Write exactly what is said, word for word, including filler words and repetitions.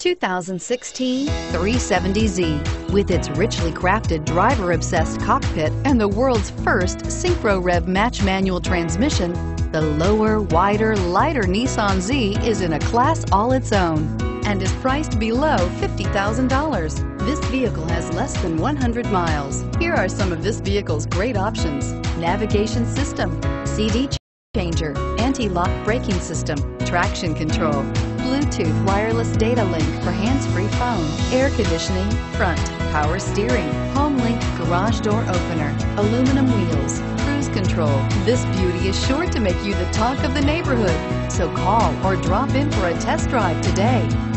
two thousand sixteen three seventy Z. With its richly crafted driver-obsessed cockpit and the world's first synchro-rev match manual transmission, the lower, wider, lighter Nissan Z is in a class all its own and is priced below fifty thousand dollars. This vehicle has less than one hundred miles. Here are some of this vehicle's great options: navigation system, C D changer, anti-lock braking system, traction control, Bluetooth wireless data link for hands-free phone, air conditioning, front, power steering, HomeLink garage door opener, aluminum wheels, cruise control. This beauty is sure to make you the talk of the neighborhood, so call or drop in for a test drive today.